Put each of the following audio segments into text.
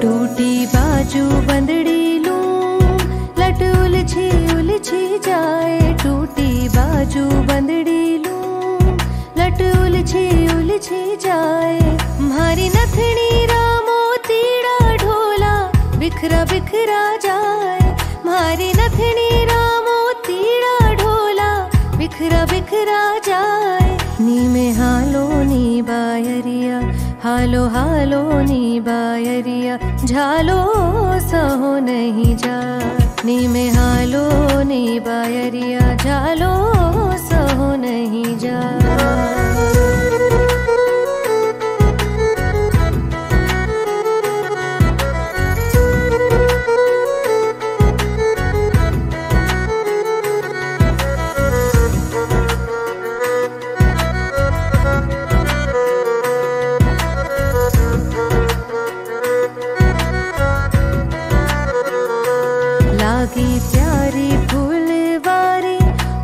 टूटी बाजू बंदड़ी लूं, लट उलझी जाए। टूटी बाजू बंदड़ी लूं, लट उलझी जाए। म्हारी नथनी रा मोतीड़ा ढोला बिखरा बिखरा जाए। म्हारी नथनी रा मोतीड़ा ढोला बिखरा बिखरा जाए। नी में हालो नी बायरिया, हालो हालो नी बायरिया, झालो सहो नहीं जा। नी में हालो नी बायरिया, झालो सहो नहीं जा। लागी प्यारी फूलवारी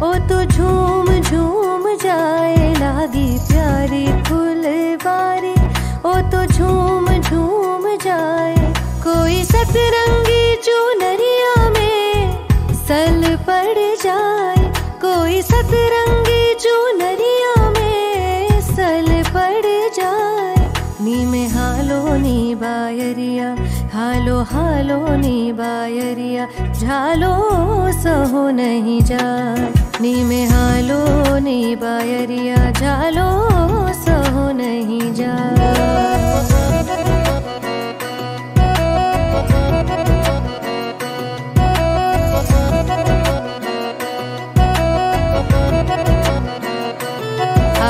ओ तो झूम झूम जाए। लागी प्यारी फूलवारी ओ तो झूम झूम जाए। कोई सतरंगी चुनरिया में सल पड़ जाए। कोई सतरंगी चुनरिया में सल पड़ जाए। नी में हालो नी बायरिया, हालो हालो नी बायरिया, झालो सहो नहीं जा। नी में हालो नी बायरिया, झालो सहो नहीं जा।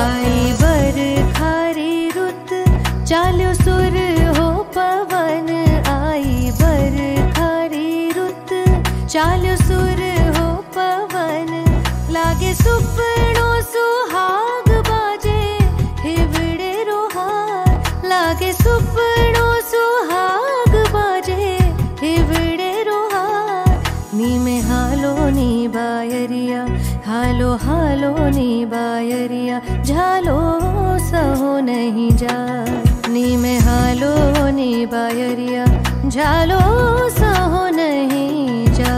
आई बर खारी रुत चालो सुर हो पवन। चालो सुर हो पवन, लागे सुपनों सुहाग बाजे हिबड़े रोहार। लागे सुपनों सुहाग बाजे हिबड़े रोहार। नी में हालो नी बायरिया, हालो हालो नी बायरिया, झालो सहो नहीं जा। नी में हालो नी बायरिया, झालो सहो नहीं जा।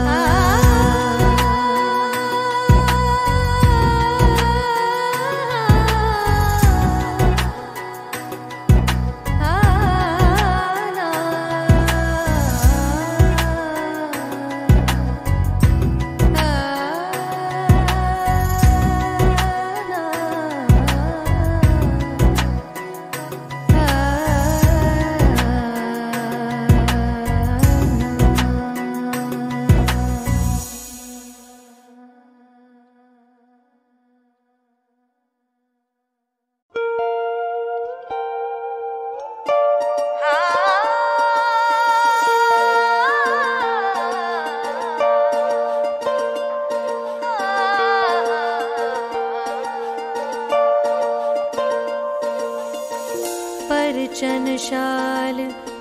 परचन शाल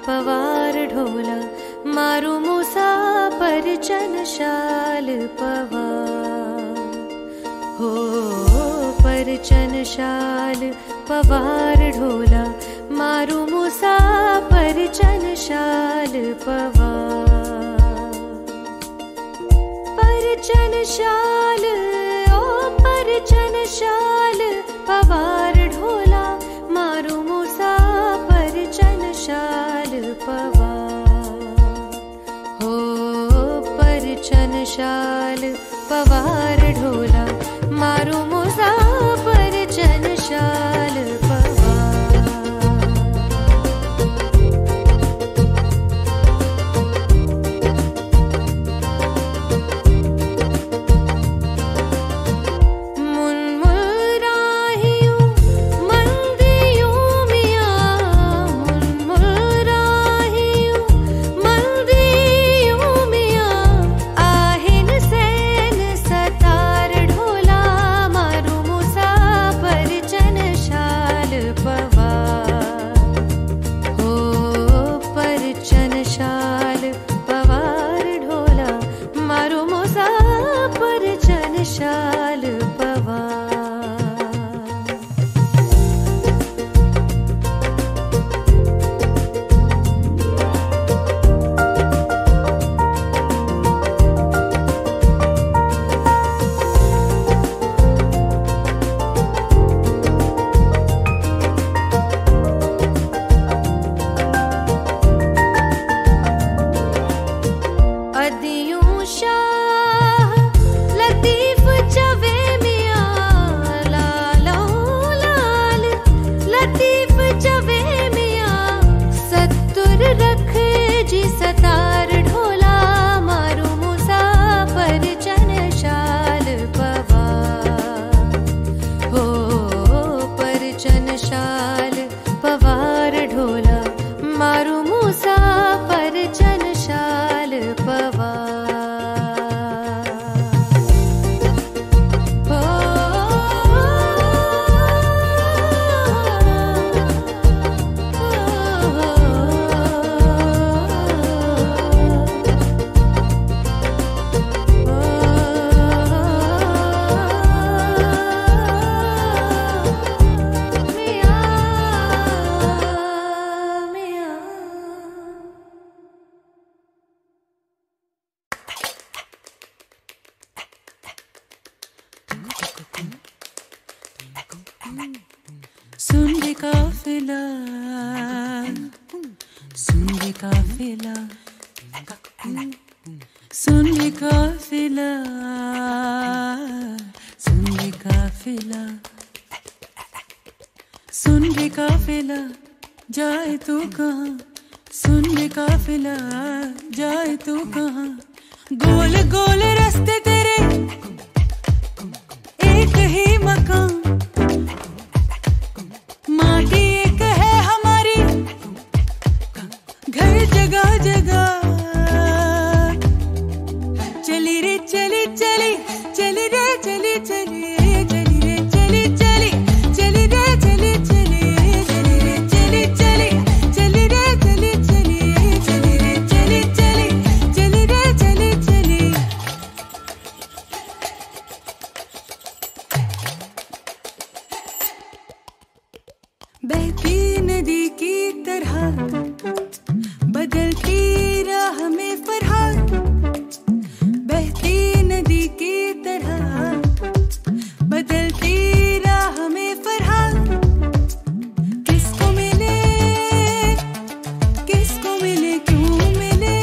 पवार ढोला मारू मूसा। परचन शाल पवार हो, परचन शाल पवार ढोला मारू मूसा। परचन शाल पवार, परचन शाल ओ परचन शाल पवार ढोला मारू मूसा। परचन शाल पवार हो, परचन शाल पवार ढोला मारू मूसा। परचन शाल पवार, मुनमुराहियूं मंदियूं मियां आहिन सैन सतार ढोला काफिला, सुन ये काफिला, सुन ये काफिला, सुन ये काफिला, सुन ये काफिला, जाए तू कहाँ, सुन ये काफिला, जाए तू कहाँ। गोल गोल रास्ते तेरे, एक ही मकान, माटी एक है हमारी, घर जगह जगह। चली रे चली चली, चली रे चली चली, चली रे चली चली, चली रे चली चली, चली रे चली चली, चली रे चली चली, चली रे चली चली, चली रे चली चली। बहती नदी की तरह बदलती राह में फरहाद, बहती नदी की तरह बदलती राह में फरहाद। किसको मिले, किसको मिले, क्यों मिले,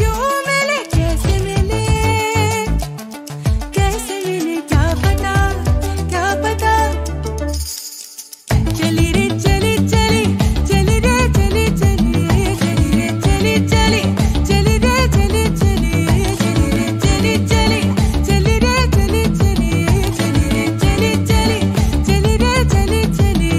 क्यों मिले, कैसे मिले, कैसे मिले, क्या पता, क्या पता। चली रे चली चली, चली रे चली चली, चली रे चली चली, चली रे चली चली, चली रे चली चली, चली रे चली चली, चली रे चली चली, चली रे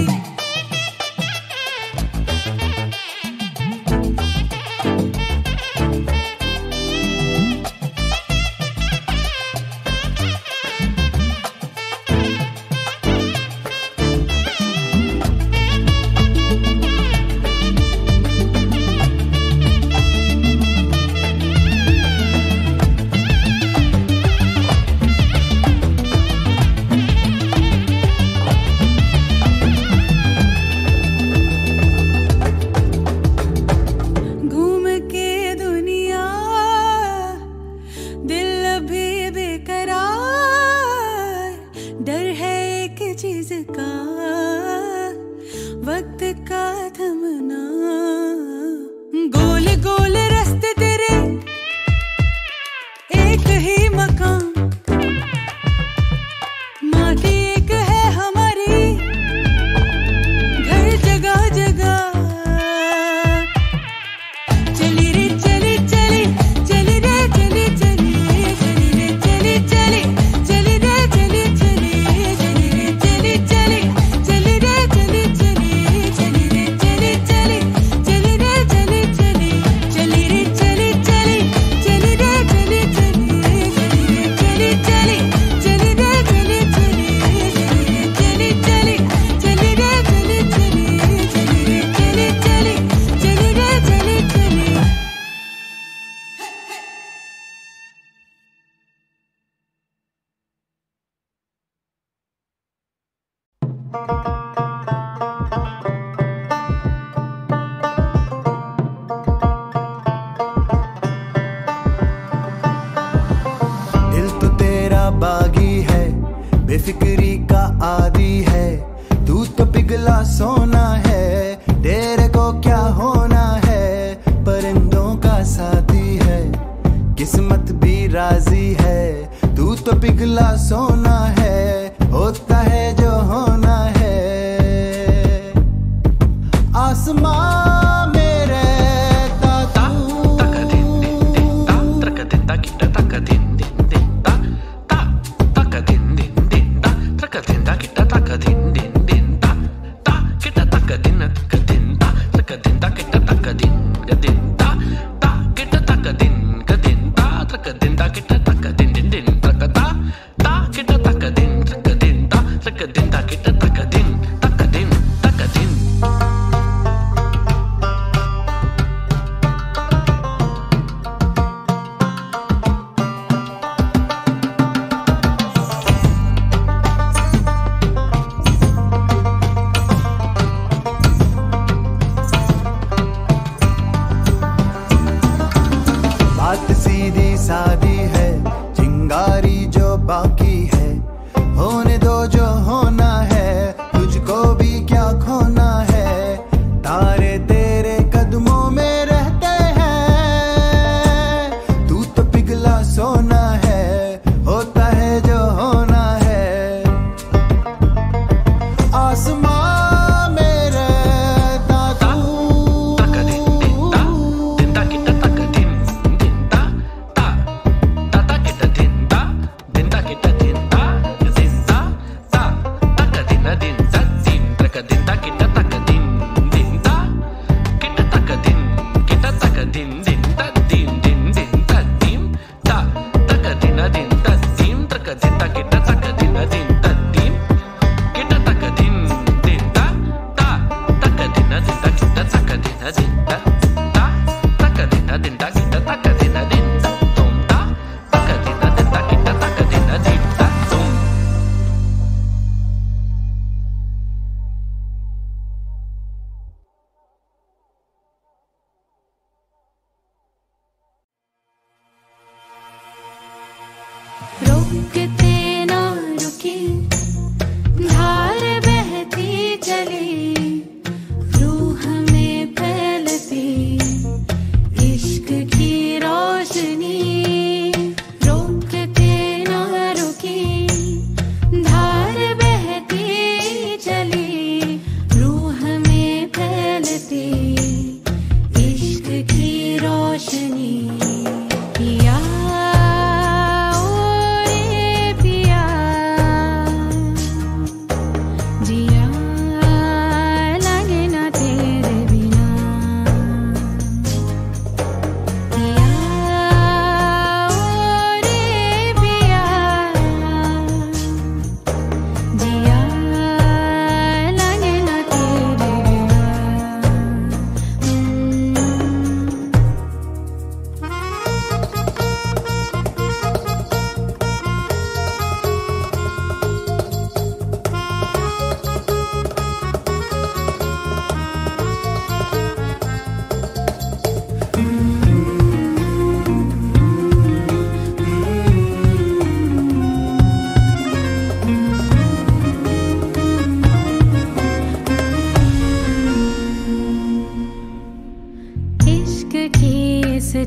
चली चली। डर है एक चीज का, वक्त का थमना। गोल गोल रास्ते तेरे, एक ही मकान, माटी एक है हमारी, घर जगह जगह। चली रे चली चली, चली रे चली चली, चली रे चली चली, चली रे चली चली, चली रे चली चली, चली रे चली चली, चली रे चली चली, चली रे चली चली, चली रे चली चली, चली रे चली चली, चली रे चली चली, चली रे चली चली, चली रे चली चली, चली रे चली चली, चली रे चली चली, चली रे चली चली। दिल तो तेरा बागी है, बेफिक्री का आदी है, तू तो पिघला सोना है, तेरे को क्या होना है, परिंदों का साथी है, किस्मत भी राजी है, तू तो पिघला सोना है, होता है जो होना है। आसमां दिंदा किट्टा तक देना दिन तुमता तक देना दिंदा किट्टा तक देना जीता तुम। रोकते ना रुकी धार बहती चली रूह में फैलती इश्क की रोशनी। रोकते ना रुकी धार बहती चली रूह में फैलती इश्क की रोशनी।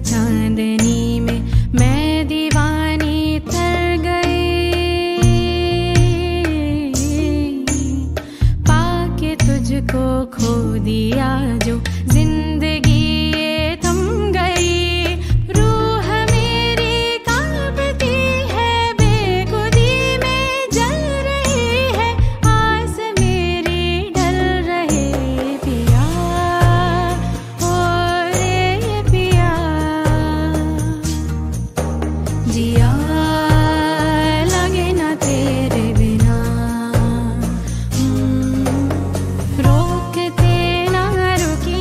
चांदनी में मैं दीवानी तर गई पाके तुझको खो दिया जो जिंदगी ये थम गई। रूह मेरी कांपती है बेखुदी में जल रही है आस मेरी ढल रहे पिया जिया लगे ना तेरे बिना। रोकते ना रुकी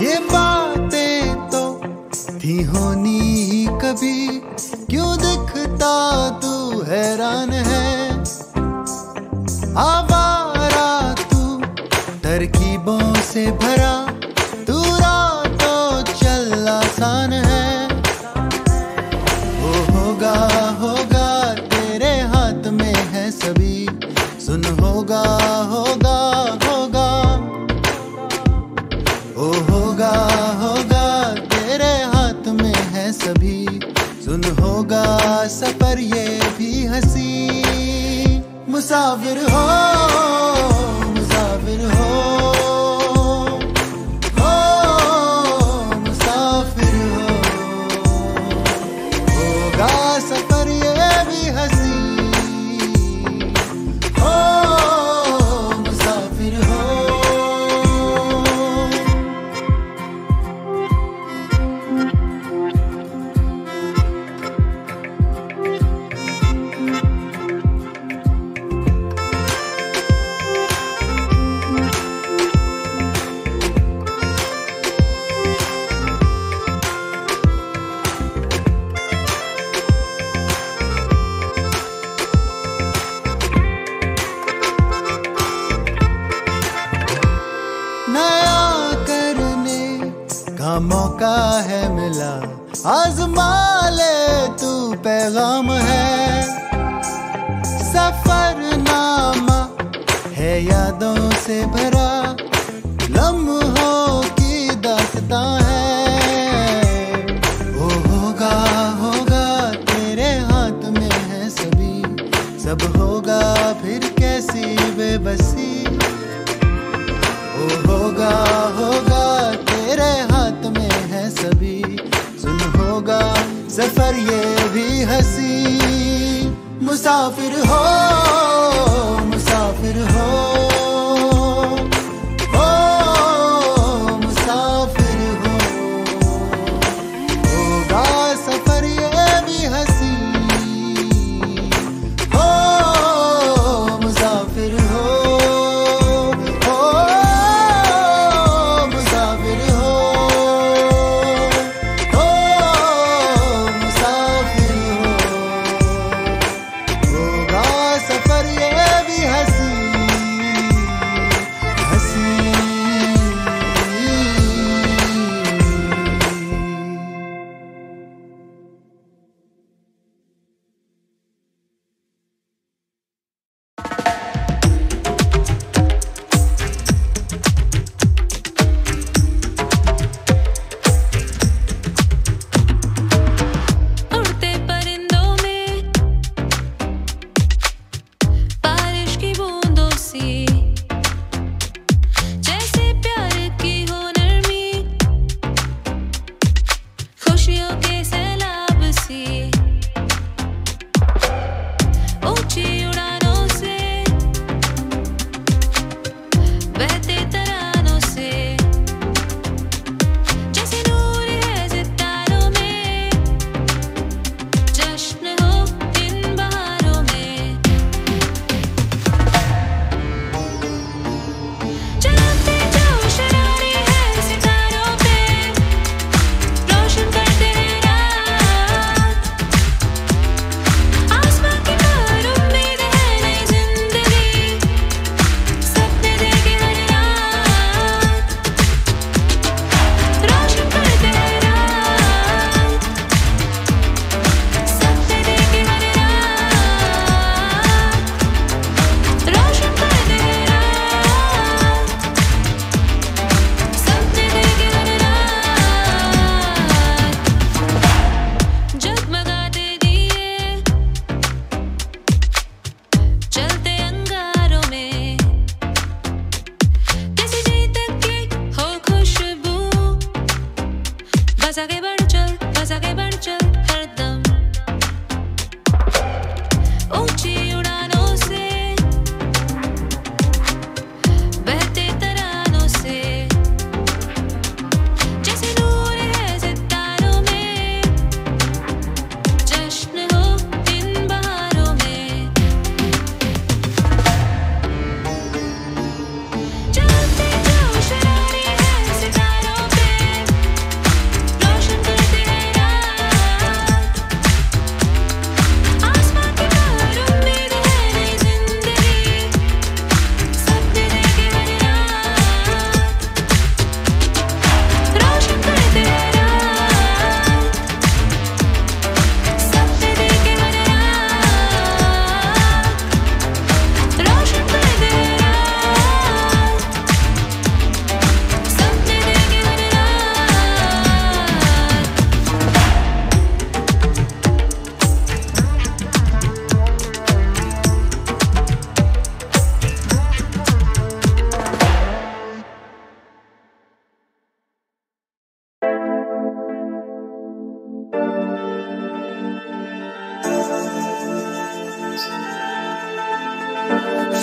ये बातें तो थी होनी ही कभी, क्यों दिखता तू हैरान है, आवारा तू तरकीबों से भरा, तू रातो चल आसान है। वो होगा होगा तेरे हाथ में है सभी, सुन होगा होगा होगा, ओ होगा होगा तेरे हाथ में है सभी, सुन होगा सफर ये भी हंसी। मुसाफिर हो मुसाफिर हो, मौका है मिला आजमा ले तू पैगाम है, सफरनामा है यादों से भरा, लम्हों की दास्तां है। वो होगा होगा तेरे हाथ में है सभी, सब होगा फिर कैसी बेबसी। वो होगा होगा तेरे हाथ में है सभी, सुन होगा सफर ये भी हंसी। मुसाफिर हो मुसाफिर हो, ओ मुसाफिर हो, होगा सफर ये भी हंसी, हो मुसाफिर हो।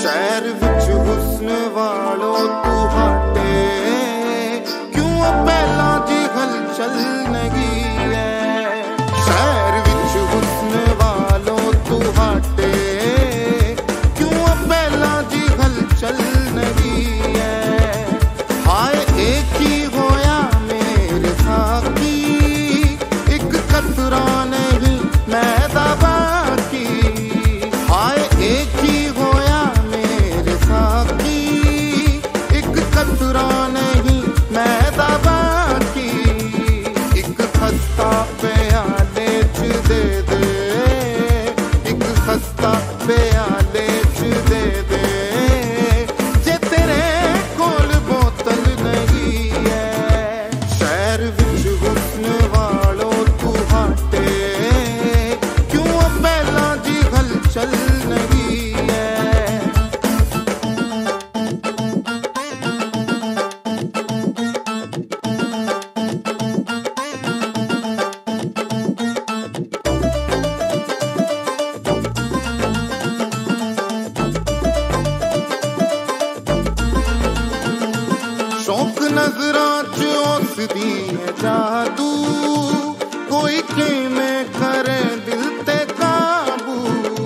शहर विच हुस्न वालो तू हटे क्यों पहला जी हलचल नहीं है। शहर विच हुस्न वालो तू हटे क्यों पहला जी हलचल नहीं है। आए एक ही होया मेरे साथी एक कतरा नहीं मैं दबा की। आए एक ही शौक नजरा च उसदी है जादू कोई किवें करे दिल ते काबू।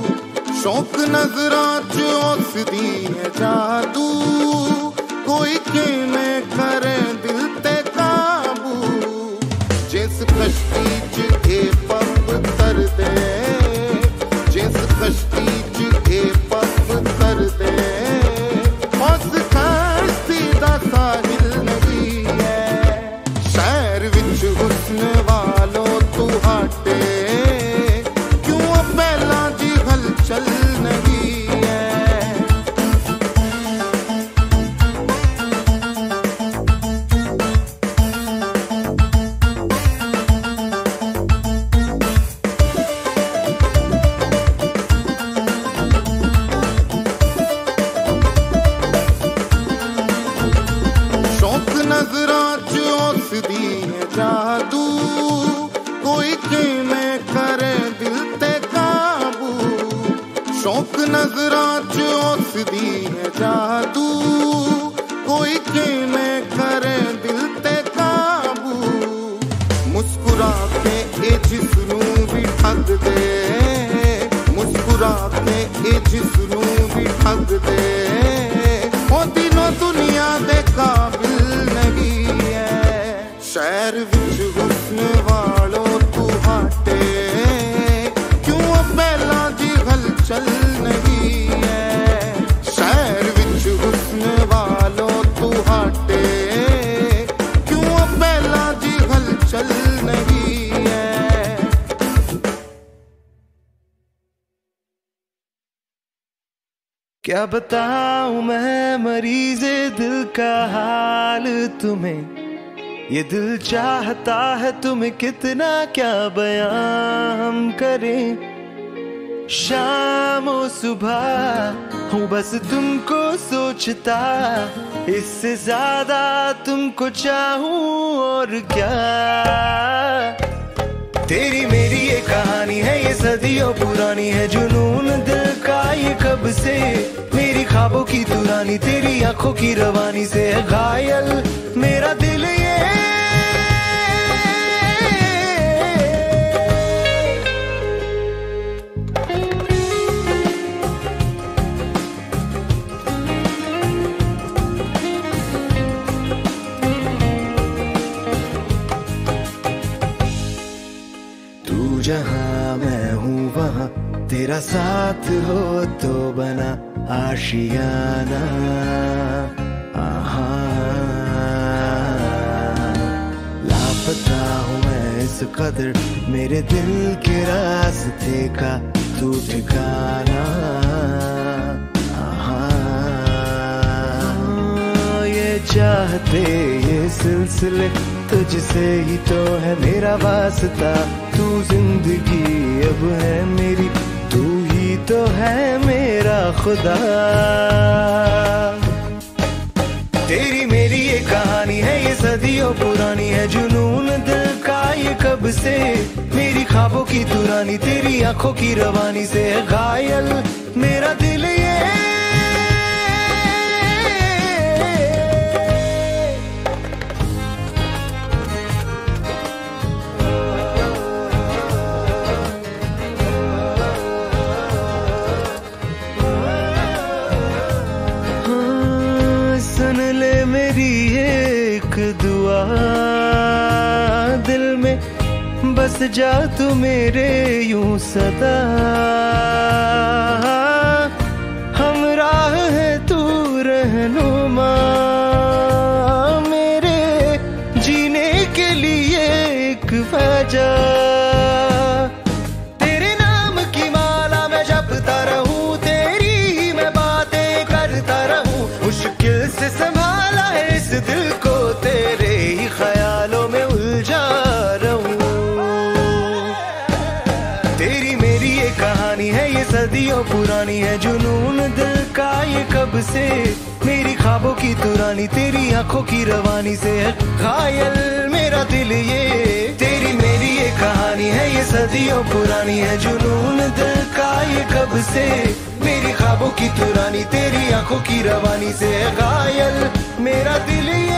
शौक नजरा च उसदी है जादू कोई किवें करे दिल ते काबू। जिस कश्ती च ए पप तर दे जिस कश्ती च ए पप तर दे जादू कोई किवें करे दिल ते काबू। शौक नजरा च उसदी है जादू कोई किवें करे दिल ते काबू। मुस्कुरा के ए जिसनू भी ठग दे मुस्कुरा के ए जिसनू भी ठग दे ओ दिनों दुनिया दे काबिल नहीं है। शहर विच हुस्न वालो तू हटे क्यों पहला जी हलचल नहीं है। शहर विच हुस्न वालो तू हटे क्यों पहला जी हलचल नहीं है। क्या बताऊं मैं मरीज़े दिल का हाल तुम्हें, ये दिल चाहता है तुम्हें कितना क्या बयां हम करें। शाम और सुबह हूँ बस तुमको सोचता, इससे ज्यादा तुमको चाहूँ और क्या। तेरी मेरी ये कहानी है ये सदियों पुरानी है, जुनून दिल का ये कब से। मेरी ख्वाबों की तू रानी तेरी आंखों की रवानी से है घायल मेरा दिल ये। जहाँ मैं हूँ वहाँ तेरा साथ हो तो बना आशियाना। आहा लापता हूँ मैं इस कदर, मेरे दिल के रास्ते का तू ठिकाना। आहा ये चाहते ये सिलसिले तुझसे ही तो है मेरा वास्ता। तू जिंदगी अब है मेरी, तू ही तो है मेरा खुदा। तेरी मेरी ये कहानी है ये सदियों पुरानी है, जुनून दिल का ये कब से। मेरी ख्वाबों की तू रानी तेरी आंखों की रवानी से है घायल मेरा दिल ये। बरस जा तू मेरे यूं सदा, हमराह है तू रहनुमा, मेरे जीने के लिए एक वजह। सदियों पुरानी है जुनून दिल का ये कब से, मेरी ख्वाबों की तुरानी तेरी आंखों की रवानी से है घायल मेरा दिल ये। तेरी मेरी ये कहानी है ये सदियों पुरानी है जुनून दिल का ये कब से, मेरी ख्वाबों की तुरानी तेरी आंखों की रवानी से है घायल मेरा दिल ये।